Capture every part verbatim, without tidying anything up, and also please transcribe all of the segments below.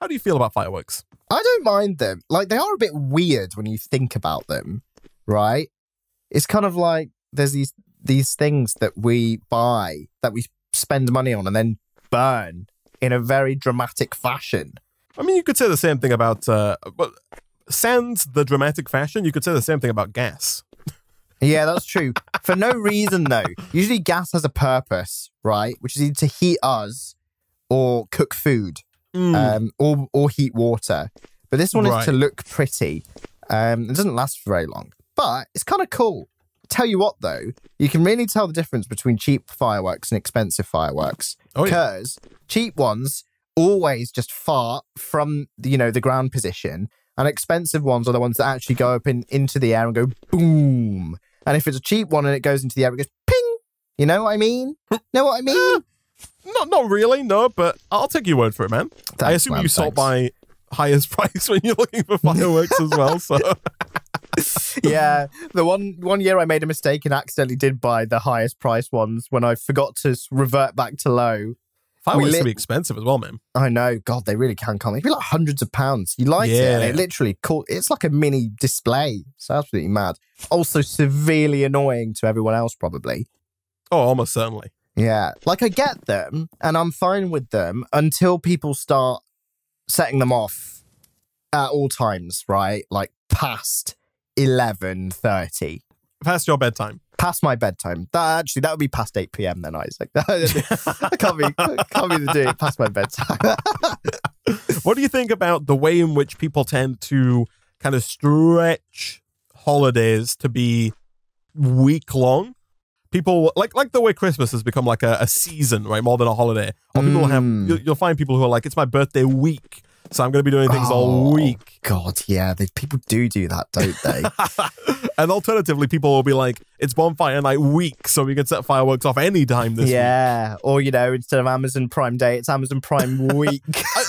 How do you feel about fireworks? I don't mind them. Like, they are a bit weird when you think about them, right? It's kind of like there's these these things that we buy, that we spend money on and then burn in a very dramatic fashion. I mean, you could say the same thing about... Uh, well, sans the dramatic fashion, you could say the same thing about gas. Yeah, that's true. For no reason, though. Usually gas has a purpose, right? Which is either to heat us or cook food. Mm. Um, or, or heat water. But this one right. is to look pretty. Um, it doesn't last for very long. But it's kind of cool. Tell you what, though, you can really tell the difference between cheap fireworks and expensive fireworks. Oh, yeah. Because cheap ones always just fart from, you know, the ground position. And expensive ones are the ones that actually go up in, into the air and go boom. And if it's a cheap one and it goes into the air, it goes ping. You know what I mean? Know what I mean? Uh, not not really, no, but I'll take your word for it, man. Thanks, I assume man, you thanks. sort by highest price when you're looking for fireworks as well, so... Yeah, the one one year I made a mistake and accidentally did buy the highest price ones when I forgot to revert back to low. Fireworks can be expensive as well, man. I know. God, they really can, can't they? It'd be like hundreds of pounds. You light yeah. it, and it literally caught, it's like a mini display. It's absolutely mad. Also severely annoying to everyone else, probably. Oh, almost certainly. Yeah. Like, I get them, and I'm fine with them until people start setting them off at all times, right? Like, past eleven thirty. Past your bedtime. Past my bedtime. That actually, that would be past eight p m then, Isaac. That can't be, can't be the doing it past my bedtime. What do you think about the way in which people tend to kind of stretch holidays to be week long? People like like the way Christmas has become like a, a season, right? More than a holiday. Or people mm. have you'll, you'll find people who are like, it's my birthday week. So I'm going to be doing things oh, all week. God, yeah. They, people do do that, don't they? And alternatively, people will be like, it's bonfire night week, so we can set fireworks off any time this yeah. week. Yeah. Or, you know, instead of Amazon Prime Day, it's Amazon Prime Week. I,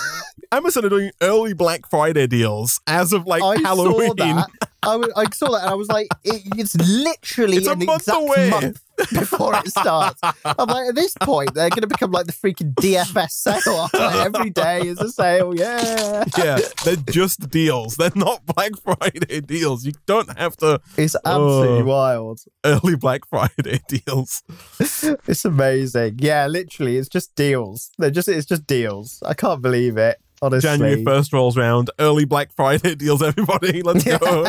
Amazon are doing early Black Friday deals as of, like, I Halloween. Saw that. I, w I saw that and I was like, it, it's literally it's an month exact away. month before it starts. I'm like, at this point, they're going to become like the freaking D F S sale. Like, every day is a sale, yeah. Yeah, they're just deals. They're not Black Friday deals. You don't have to... It's absolutely uh, wild. Early Black Friday deals. It's amazing. Yeah, literally, it's just deals. They're just It's just deals. I can't believe it. Honestly. January first rolls round. Early Black Friday deals, everybody. Let's go.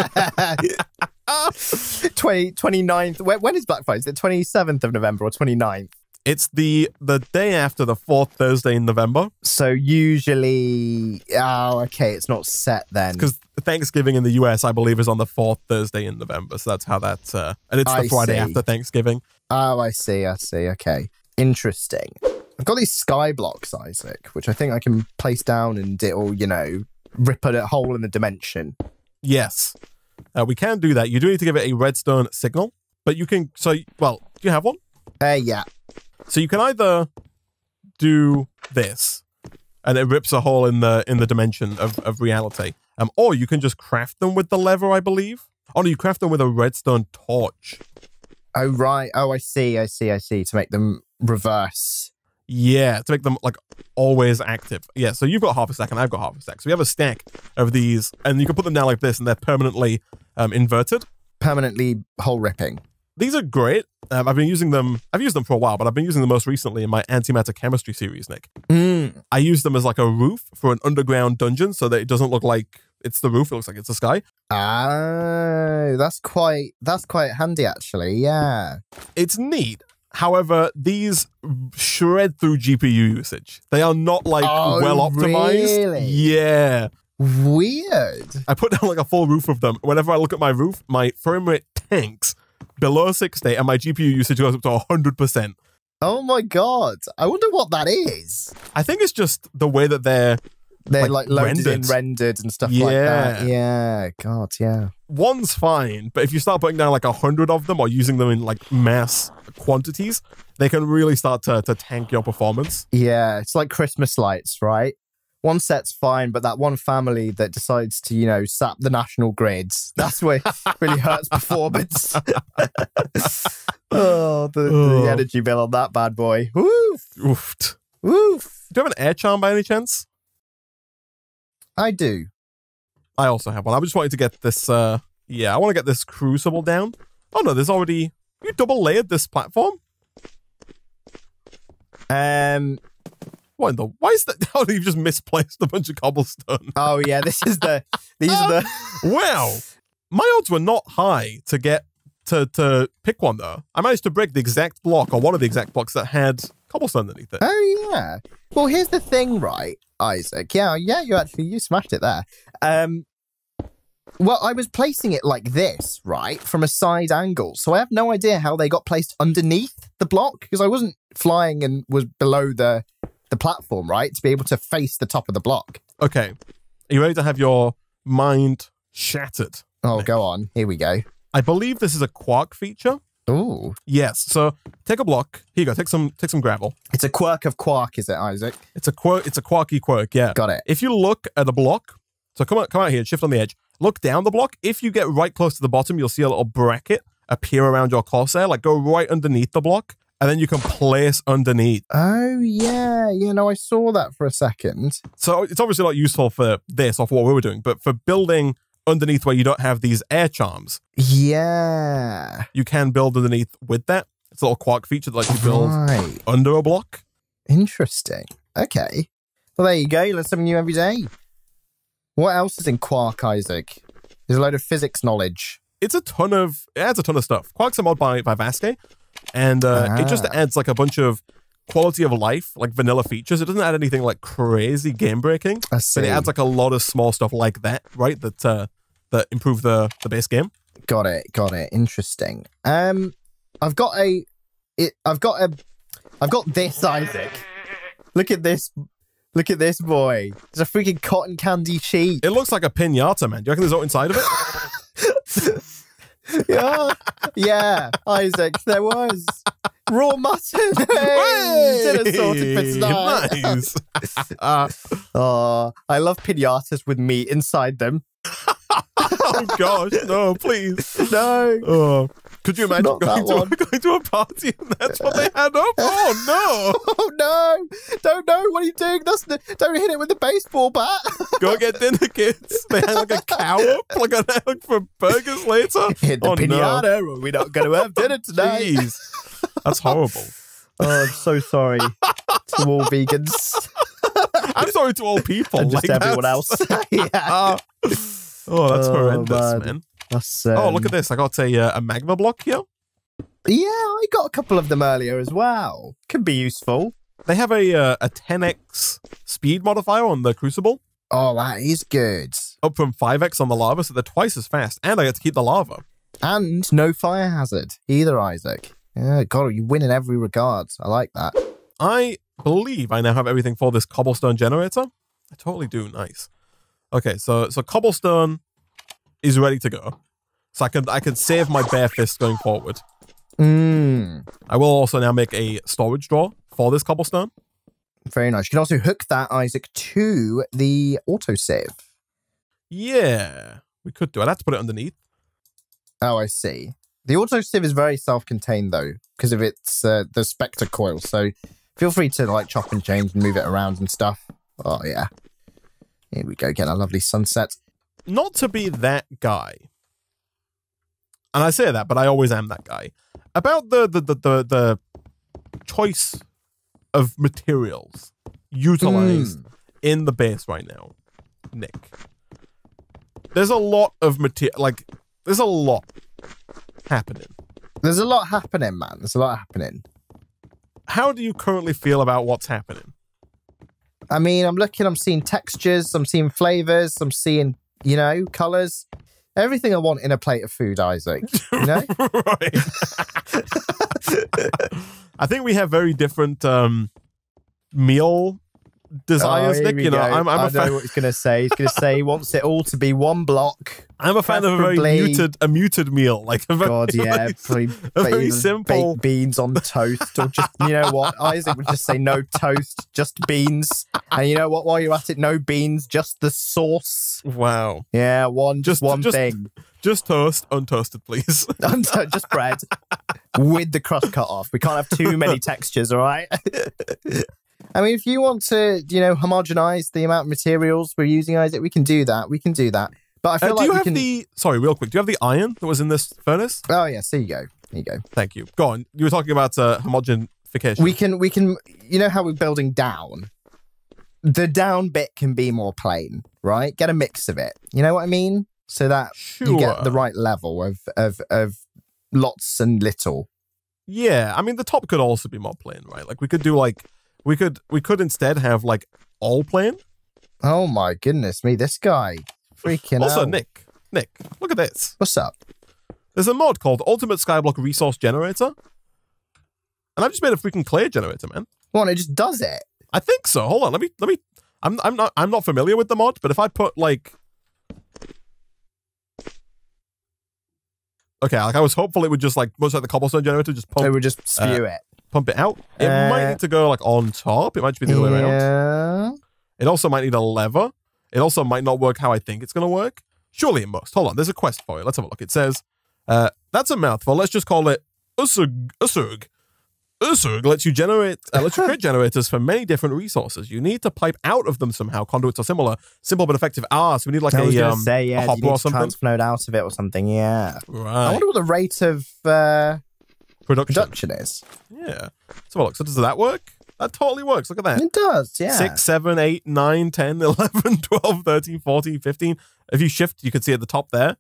twenty-ninth. When, when is Black Friday? Is it twenty-seventh of November or twenty-ninth? It's the the day after the fourth Thursday in November. So usually... Oh, okay. It's not set then. Because Thanksgiving in the U S, I believe, is on the fourth Thursday in November. So that's how that... Uh, and it's the I Friday see. after Thanksgiving. Oh, I see. I see. Okay. Interesting. I've got these sky blocks, Isaac, which I think I can place down and it'll, you know, rip a hole in the dimension. Yes. Uh, we can do that. You do need to give it a redstone signal, but you can... So, well, do you have one? Uh, yeah. So you can either do this, and it rips a hole in the in the dimension of, of reality, um, or you can just craft them with the lever, I believe. Oh, no, you craft them with a redstone torch. Oh, right. Oh, I see, I see, I see. To make them reverse... Yeah, to make them, like, always active. Yeah, so you've got half a stack and I've got half a stack. So we have a stack of these, and you can put them down like this, and they're permanently um, inverted. Permanently hole-ripping. These are great. Um, I've been using them... I've used them for a while, but I've been using them most recently in my antimatter chemistry series, Nick. Mm. I use them as, like, a roof for an underground dungeon so that it doesn't look like it's the roof. It looks like it's the sky. Oh, that's quite, that's quite handy, actually. Yeah. It's neat. However, these shred through G P U usage. They are not, like, oh, well optimized. Really? Yeah. Weird. I put down, like, a full roof of them. Whenever I look at my roof, my frame rate tanks below sixty and my G P U usage goes up to one hundred percent. Oh, my God. I wonder what that is. I think it's just the way that they're... They're, like, like loaded rendered. in rendered and stuff yeah. like that. Yeah. God, yeah. One's fine, but if you start putting down, like, a hundred of them or using them in, like, mass quantities, they can really start to, to tank your performance. Yeah, it's like Christmas lights, right? One set's fine, but that one family that decides to, you know, sap the national grids, that's where it really hurts performance. Oh, the, the energy bill on that bad boy. Woof. Oof. Oof. Do you have an air charm by any chance? I do. I also have one. I just wanted to get this, uh, yeah, I want to get this crucible down. Oh no, there's already, you double layered this platform? Um, what in the, why is that, oh, you've just misplaced a bunch of cobblestone. Oh yeah, this is the, these are the. Wow, my odds were not high to get, to, to pick one though. I managed to break the exact block, or one of the exact blocks that had cobblestone underneath it. Oh yeah. Well, here's the thing, right, Isaac? Yeah, yeah, you actually, you smashed it there. Um, well, I was placing it like this, right, from a side angle. So I have no idea how they got placed underneath the block, because I wasn't flying and was below the, the platform, right, to be able to face the top of the block. Okay. Are you ready to have your mind shattered? Oh, Nick? Go on. Here we go. I believe this is a Quark feature. Oh. Yes. So take a block. Here you go. Take some take some gravel. It's a quirk of Quark, is it, Isaac? It's a quirk it's a Quarky quirk, yeah. Got it. If you look at a block, so come out come out here and shift on the edge. Look down the block. If you get right close to the bottom, you'll see a little bracket appear around your crosshair. Like go right underneath the block, and then you can place underneath. Oh yeah. You know, I saw that for a second. So it's obviously not useful for this or for what we were doing, but for building underneath where you don't have these air charms. Yeah. You can build underneath with that. It's a little Quark feature that lets you build right under a block. Interesting. Okay. Well, there you go. You learn something new every day. What else is in Quark, Isaac? There's a load of physics knowledge. It's a ton of, it adds a ton of stuff. Quark's a mod by, by Vasque, and uh, ah. it just adds like a bunch of quality of life, like vanilla features. It doesn't add anything like crazy game breaking, I see. But it adds like a lot of small stuff like that, right? That uh, that improve the the base game. Got it, got it. Interesting. Um, I've got a, it, I've got a, I've got this, Isaac. Look at this, look at this boy. It's a freaking cotton candy sheet. It looks like a pinata, man. Do you reckon there's all inside of it? yeah, yeah, Isaac. There was. Raw mutton! Hey! Dinner sorted for tonight. Nice! uh, oh, I love pinatas with meat inside them. Oh gosh, no, please. No. Oh, could you imagine going to, a, going to a party and that's what they had up? Oh no! Oh no! Don't know, what are you doing? That's the, don't hit it with the baseball bat! Go get dinner, kids. They had like a cow up, like an egg for burgers later. Hit the oh, pinata no. or we're not going to have dinner tonight. Jeez. That's horrible. Oh, I'm so sorry to all vegans. I'm sorry to all people. And just like everyone else. yeah. uh, oh, that's oh, horrendous, man. man. That's, um... Oh, look at this. I got a, uh, a magma block here. Yeah, I got a couple of them earlier as well. Could be useful. They have a, uh, a ten X speed modifier on the crucible. Oh, that is good. Up from five X on the lava, so they're twice as fast. And I get to keep the lava. And no fire hazard either, Isaac. Yeah, God, you win in every regard. I like that. I believe I now have everything for this cobblestone generator. I totally do. Nice. Okay, so so cobblestone is ready to go. So I can I can save my bare fist going forward. Mm. I will also now make a storage drawer for this cobblestone. Very nice. You can also hook that, Isaac, to the autosave. Yeah, we could do it. I'd have to put it underneath. Oh, I see. The autosave is very self-contained though, because of its uh, the spectre coil. So feel free to like chop and change and move it around and stuff. Oh yeah, here we go, get a lovely sunset. Not to be that guy, and I say that, but I always am that guy about the the the the, the choice of materials utilized mm. in the base right now, Nick. There's a lot of material. Like there's a lot. happening. There's a lot happening, man. There's a lot happening. How do you currently feel about what's happening? I mean, I'm looking, I'm seeing textures, I'm seeing flavors, I'm seeing, you know, colors. Everything I want in a plate of food, Isaac. You know? Right. I think we have very different um, meal desires, oh, Nick. You know, I'm, I'm I a fan. know what he's going to say. He's going to say he wants it all to be one block. I'm a fan preferably. of a very muted, a muted meal. Like a very, God, yeah, very, a very simple. Baked beans on toast, or just, you know what, Isaac would just say no toast, just beans. And you know what, while you're at it, no beans, just the sauce. Wow. Yeah, one, just one just, thing. Just toast, untoasted, please. Just bread with the crust cut off. We can't have too many textures, all right? I mean, if you want to, you know, homogenize the amount of materials we're using, Isaac, we can do that. We can do that. But I feel uh, like do you we have can... the... Sorry, real quick. Do you have the iron that was in this furnace? Oh, yes. There you go. There you go. Thank you. Go on. You were talking about uh, homogenification. We can... We can... You know how we're building down? The down bit can be more plain, right? Get a mix of it. You know what I mean? So that sure. you get the right level of, of, of lots and little. Yeah. I mean, the top could also be more plain, right? Like, we could do, like... We could we could instead have like all plain. Oh my goodness me! This guy, freaking also hell. Nick, Nick, look at this. What's up? There's a mod called Ultimate Skyblock Resource Generator, and I've just made a freaking clay generator, man. Well, it just does it. I think so. Hold on, let me let me. I'm I'm not I'm not familiar with the mod, but if I put like, okay, like I was hopeful it would just like much like the cobblestone generator, just pump. It would just spew uh, it. Pump it out. It uh, might need to go like on top. It might just be the other yeah. way around. It also might need a lever. It also might not work how I think it's going to work. Surely it must. Hold on. There's a quest for it. Let's have a look. It says, uh, that's a mouthful. Let's just call it Usug. Usug. Usug lets you generate, uh, lets you create generators for many different resources. You need to pipe out of them somehow. Conduits are similar. Simple but effective. Ah, so we need like I a, um, say, yeah, a hopper or something. Transnode out of it or something. Yeah. Right. I wonder what the rate of... Uh... Production. Production is. Yeah. So look, so does that work? That totally works. Look at that. It does, yeah. six, seven, eight, nine, ten, eleven, twelve, thirteen, fourteen, fifteen. If you shift, you can see at the top there.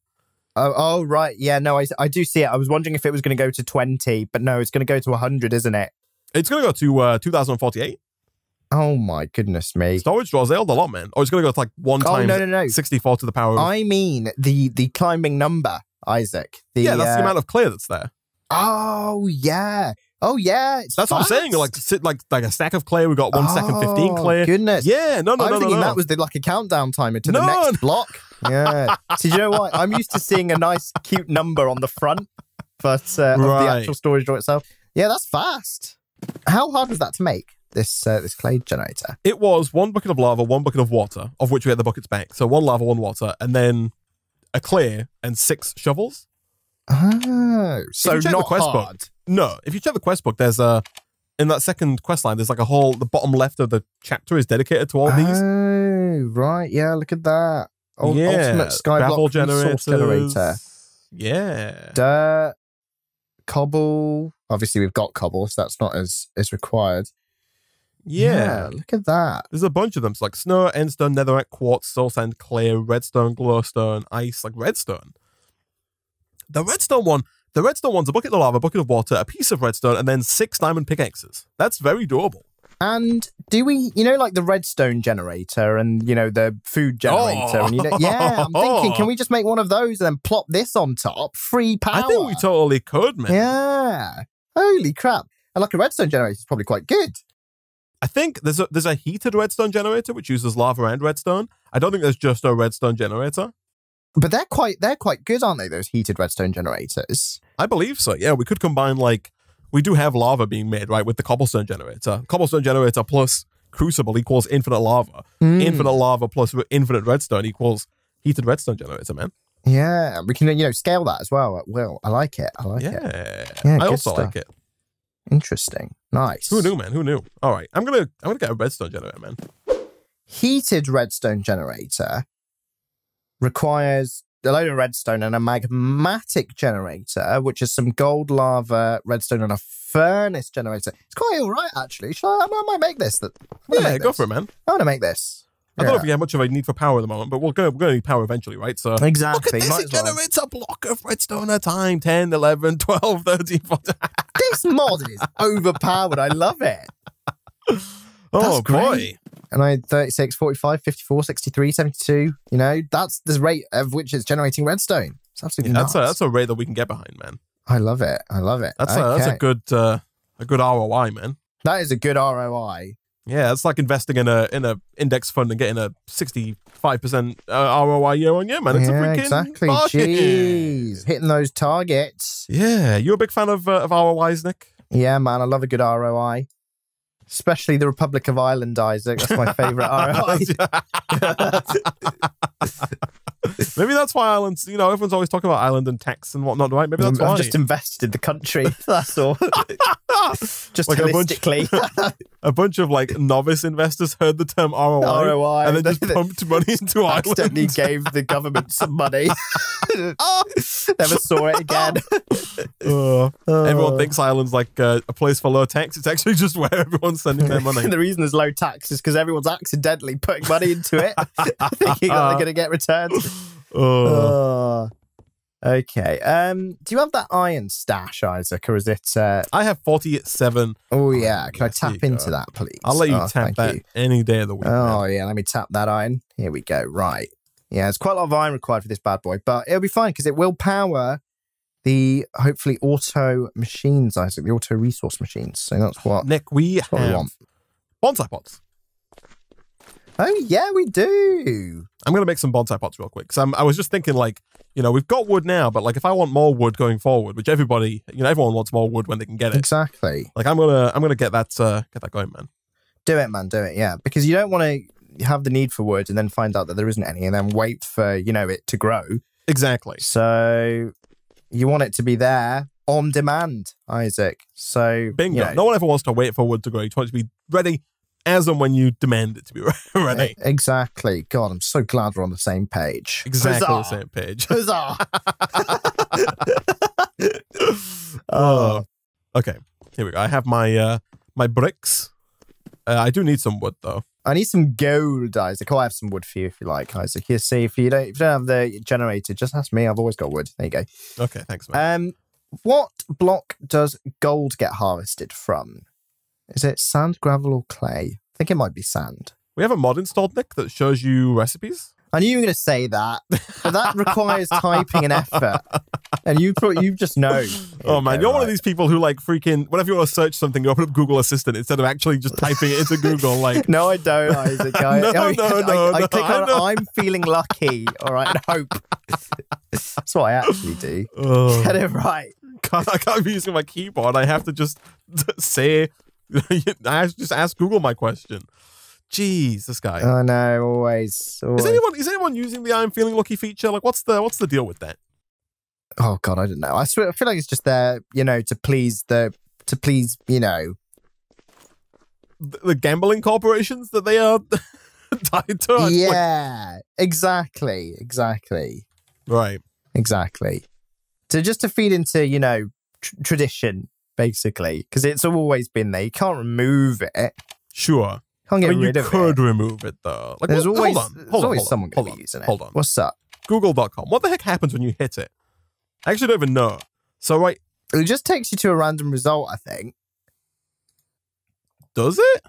Oh, oh right. Yeah, no, I, I do see it. I was wondering if it was going to go to twenty, but no, it's going to go to one hundred, isn't it? It's going to go to uh, two thousand forty-eight. Oh my goodness me. Storage draws a lot, man. Oh, it's going to go to like one oh, times no, no, no. sixty-four to the power of... I mean the, the climbing number, Isaac. The, yeah, that's uh, the amount of clear that's there. Oh yeah! Oh yeah! It's That's fast. What I'm saying. Like sit like like a stack of clay. We got one oh, stack of fifteen clay. Goodness! Yeah, no, no, I'm no, no. I'm thinking no. that was the, like a countdown timer to no. the next block. Yeah. So you know what? I'm used to seeing a nice, cute number on the front, but uh, right. of the actual storage drawer itself. Yeah, that's fast. How hard was that to make? This uh, this clay generator. It was one bucket of lava, one bucket of water, of which we had the buckets back. So one lava, one water, and then a clay and six shovels. Oh, so not the quest hard. Book, no, if you check the quest book, there's a in that second quest line. There's like a whole the bottom left of the chapter is dedicated to all oh, these. Oh, right, yeah. Look at that. Old, yeah, ultimate skyblock resource generator. Yeah, dirt, cobble. Obviously, we've got cobble, so that's not as as required. Yeah. yeah, look at that. There's a bunch of them. It's so like snow, endstone, netherite, quartz, soul sand, clay, redstone, glowstone, ice, like redstone. The redstone one, the redstone one's a bucket of lava, a bucket of water, a piece of redstone, and then six diamond pickaxes. That's very doable. And do we, you know, like the redstone generator and, you know, the food generator. Oh. And you know, yeah, I'm thinking, can we just make one of those and then plop this on top? Free power. I think we totally could, man. Yeah. Holy crap. And like a redstone generator is probably quite good. I think there's a, there's a heated redstone generator, which uses lava and redstone. I don't think there's just a redstone generator. But they're quite they're quite good, aren't they? Those heated redstone generators. I believe so. Yeah, we could combine like we do have lava being made right with the cobblestone generator. Cobblestone generator plus crucible equals infinite lava. Mm. Infinite lava plus infinite redstone equals heated redstone generator. Man. Yeah, we can you know scale that as well at will. I like it. I like yeah. it. Yeah, I also stuff. like it. Interesting. Nice. Who knew, man? Who knew? All right, I'm gonna I'm gonna get a redstone generator, man. Heated redstone generator. Requires a load of redstone and a magmatic generator, which is some gold lava, redstone, and a furnace generator. It's quite all right, actually. Shall I, I might make this. That, yeah, make go this. for it, man. I want to make this. I yeah. don't know if we have much of a need for power at the moment, but we'll go, we're going to need power eventually, right? So exactly. Look at this, it generates well. a block of redstone at a time. ten, eleven, twelve, thirteen, fourteen. This mod is overpowered. I love it. Oh, that's boy. Great. And I had thirty-six, forty-five, fifty-four, sixty-three, seventy-two. You know, that's the rate of which it's generating redstone. It's absolutely yeah, nuts. That's a, that's a rate that we can get behind, man. I love it. I love it. That's, okay. a, that's a good uh, a good R O I, man. That is a good R O I. Yeah, that's like investing in a in a index fund and getting a sixty-five percent uh, R O I year on year, man. It's yeah, a freaking exactly. Market. Jeez, hitting those targets. Yeah, you a big fan of uh, of R O Is, Nick? Yeah, man. I love a good R O I. Especially the Republic of Ireland, Isaac. That's my favourite R O I. Maybe that's why Ireland's, you know, everyone's always talking about Ireland and tax and whatnot, right? Maybe that's I'm, why. I've just invested the country, that's all. Just like holistically. A bunch, a bunch of like novice investors heard the term R O I, R O I and then just they, pumped money into Ireland. Accidentally gave the government some money. Oh, never saw it again. Oh. Oh. Everyone thinks Ireland's like uh, a place for low tax. It's actually just where everyone's sending their money. The reason there's low tax is because everyone's accidentally putting money into it, thinking that they're going to get returns. Oh. Oh. Okay. Um, do you have that iron stash, Isaac, or is it? Uh... I have forty-seven. Oh yeah, can I tap into that, please? I'll let you oh, tap that you. any day of the week. Oh man. Yeah, let me tap that iron. Here we go. Right. Yeah, there's quite a lot of iron required for this bad boy, but it'll be fine because it will power the hopefully auto machines, Isaac, the auto resource machines. So that's what Nick we that's what have. We want. Bonsai pots. Oh yeah, we do. I'm gonna make some bonsai pots real quick. So I'm, I was just thinking, like, you know, we've got wood now, but like if I want more wood going forward, which everybody, you know, everyone wants more wood when they can get it. Exactly. Like I'm gonna, I'm gonna get that, uh, get that going, man. Do it, man. Do it. Yeah, because you don't want to have the need for wood and then find out that there isn't any, and then wait for you know it to grow. Exactly. So you want it to be there on demand, Isaac. So bingo. You know. No one ever wants to wait for wood to grow. You want it to be ready as and when you demand it to be ready. Exactly. God, I'm so glad we're on the same page. Exactly Huzzah. the same page. Huzzah! Oh. Okay, here we go. I have my uh, my bricks. Uh, I do need some wood, though. I need some gold, Isaac. Oh, I have some wood for you if you like, Isaac. You see, if you don't, if you don't have the generator, just ask me. I've always got wood. There you go. Okay, thanks, man. Um, what block does gold get harvested from? Is it sand, gravel, or clay? I think it might be sand. We have a mod installed, Nick, that shows you recipes. I knew you were going to say that, but that requires typing and effort. And you probably, you just know. Oh, man. You're right. One of these people who, like, freaking... Whenever you want to search something, you open up Google Assistant instead of actually just typing it into Google. Like, No, I don't, Isaac. I, no, I, no, I, no, I, I no, click on I I'm feeling lucky, all right, and hope. That's what I actually do. Oh. Get it right. God, I can't be using my keyboard. I have to just say... I just asked Google my question. Jeez, this guy. I oh, know, always, always. Is anyone is anyone using the "I'm feeling lucky" feature? Like, what's the what's the deal with that? Oh God, I don't know. I swear, I feel like it's just there, you know, to please the to please, you know, the, the gambling corporations that they are tied to. Yeah, like... exactly, exactly. Right, exactly. So just to feed into, you know, tr tradition. Basically, because it's always been there. You can't remove it. Sure. Can't get I mean, rid of it. You could remove it, though. Like, there's what, always, hold on, there's hold always on, someone going to be using it. Hold on. What's up? Google dot com. What the heck happens when you hit it? I actually don't even know. So, right. It just takes you to a random result, I think. Does it?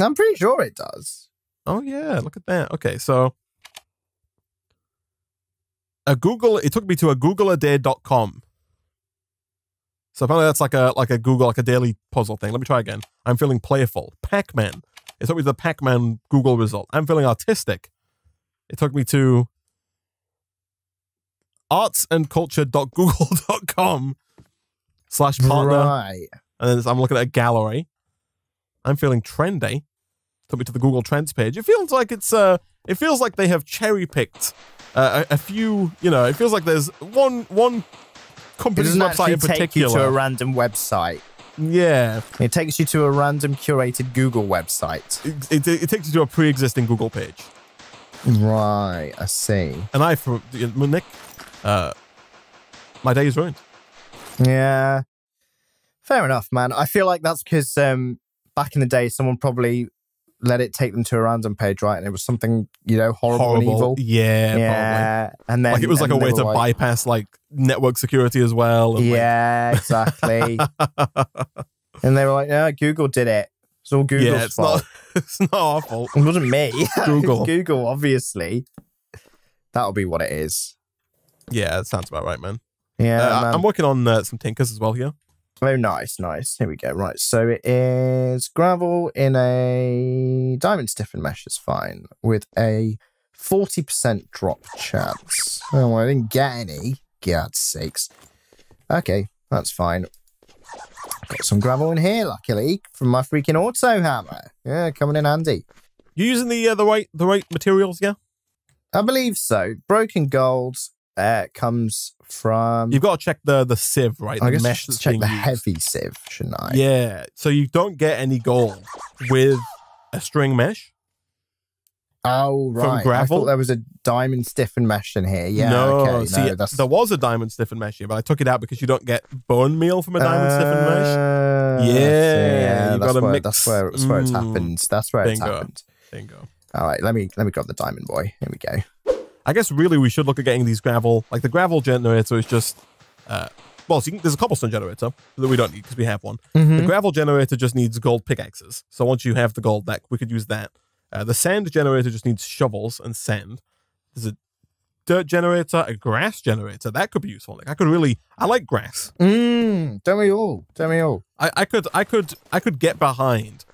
I'm pretty sure it does. Oh, yeah. Look at that. Okay, so... a Google... It took me to a Google a day dot com. So apparently that's like a like a Google, like a daily puzzle thing. Let me try again. I'm feeling playful. Pac-Man. It took me to the Pac-Man Google result. I'm feeling artistic. It took me to artsandculture.google.com slash partner. Right. And then I'm looking at a gallery. I'm feeling trendy. It took me to the Google Trends page. It feels like it's uh it feels like they have cherry-picked uh, a, a few, you know, it feels like there's one one company's website in particular. It doesn't actually take you to a random website. Yeah. It takes you to a random curated Google website. It, it, it takes you to a pre-existing Google page. Right, I see. And I, for Nick, uh, my day is ruined. Yeah. Fair enough, man. I feel like that's because um, back in the day, someone probably let it take them to a random page, right? And it was something, you know, horrible, horrible. and evil. Yeah, yeah. Probably. And then like it was like a way to like... bypass like network security as well. And yeah, like... exactly. And they were like, "No, Google did it. It's all Google's yeah, it's fault. Not, it's not our fault. It wasn't me. Google, Google, obviously. That'll be what it is. Yeah, that sounds about right, man. Yeah, uh, man. I'm working on uh, some tinkers as well here. Oh, nice, nice. Here we go. Right, so it is gravel in a diamond stiffened mesh is fine with a forty percent drop chance. Oh, well, I didn't get any. God's sakes. Okay, that's fine. Got some gravel in here, luckily, from my freaking auto hammer. Yeah, coming in handy. You using the uh, the right the right materials, yeah? I believe so. Broken gold, Uh, it comes from... You've got to check the, the sieve, right? I the guess mesh check the used. heavy sieve, shouldn't I? Yeah. So you don't get any gold with a string mesh. Oh, right. From gravel. I thought there was a diamond stiffen mesh in here. Yeah, no, okay. See, no, that's... there was a diamond stiffen mesh here, but I took it out because you don't get bone meal from a diamond uh, stiffen mesh. Yeah. yeah you that's, gotta where, mix. that's where it's, where it's mm. happened. That's where Bingo. it's happened. Bingo. All right, let me, let me grab the diamond boy. Here we go. I guess really we should look at getting these gravel. Like the gravel generator is just, uh, well, so you can, there's a cobblestone generator that we don't need because we have one. Mm-hmm. The gravel generator just needs gold pickaxes. So once you have the gold, that we could use that. Uh, the sand generator just needs shovels and sand. There's a dirt generator, a grass generator. That could be useful. Like I could really, I like grass. Mm, tell me all. Tell me all. I, I could, I could, I could get behind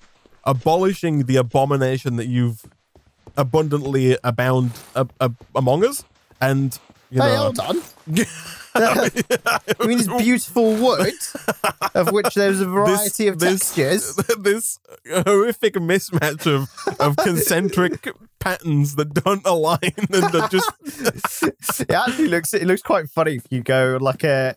abolishing the abomination that you've abundantly abound uh, uh, among us, and you know, hey, well done. I mean, it's beautiful wood, of which there's a variety this, of textures. This, this horrific mismatch of, of concentric patterns that don't align and are just. It actually looks it looks quite funny if you go like a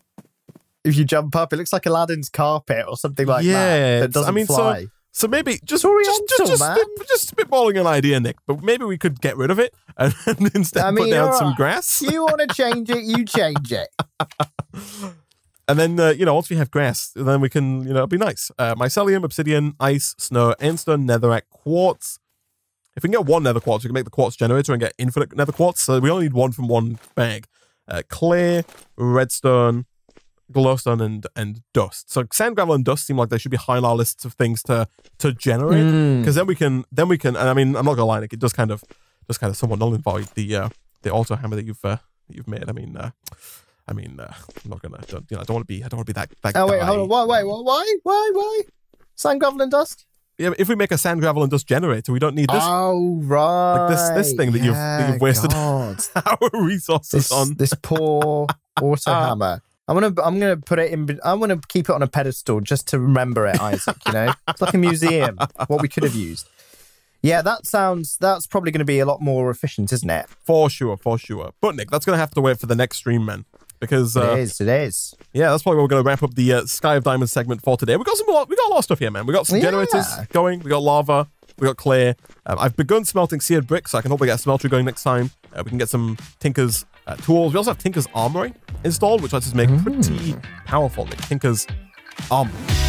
if you jump up. It looks like Aladdin's carpet or something like yeah, that. That doesn't I mean, fly. So, So maybe just just, just, just, spit, just spitballing an idea, Nick. But maybe we could get rid of it and instead I mean, put down right. some grass. You want to change it, you change it. And then uh, you know, once we have grass, then we can you know it'll be nice. Uh, mycelium, obsidian, ice, snow, endstone, netherrack, quartz. If we can get one nether quartz, we can make the quartz generator and get infinite nether quartz. So we only need one from one bag. Uh, clay, redstone, glowstone and and dust. So sand, gravel, and dust seem like they should be high on our lists of things to to generate, because mm. then we can then we can. And I mean, I'm not gonna lie, Nick, it does kind of does kind of somewhat null and void the uh, the auto hammer that you've uh, you've made. I mean, uh, I mean, uh, I'm not gonna don't, you know I don't want to be I don't want to be that. that oh wait, guy. hold on, wait, wait, why, why, why? Sand, gravel, and dust. Yeah, if we make a sand, gravel, and dust generator, we don't need this. Oh right, like this this thing that yeah, you've that you've wasted our resources this, on. This poor auto hammer. I'm gonna, I'm gonna put it in. I'm gonna keep it on a pedestal just to remember it, Isaac. You know, it's like a museum. What we could have used. Yeah, that sounds. That's probably going to be a lot more efficient, isn't it? For sure, for sure. But Nick, that's going to have to wait for the next stream, man. Because uh, it is, it is. Yeah, that's probably where we're going to wrap up the uh, Sky of Diamonds segment for today. We got some, we got a lot of stuff here, man. We got some yeah. generators going. We got lava. We got clay. Um, I've begun smelting seared bricks, so I can hopefully get a smeltery going next time. Uh, we can get some Tinker's uh, tools. We also have Tinker's armory installed, which lets us make mm. pretty powerful like Tinker's armory.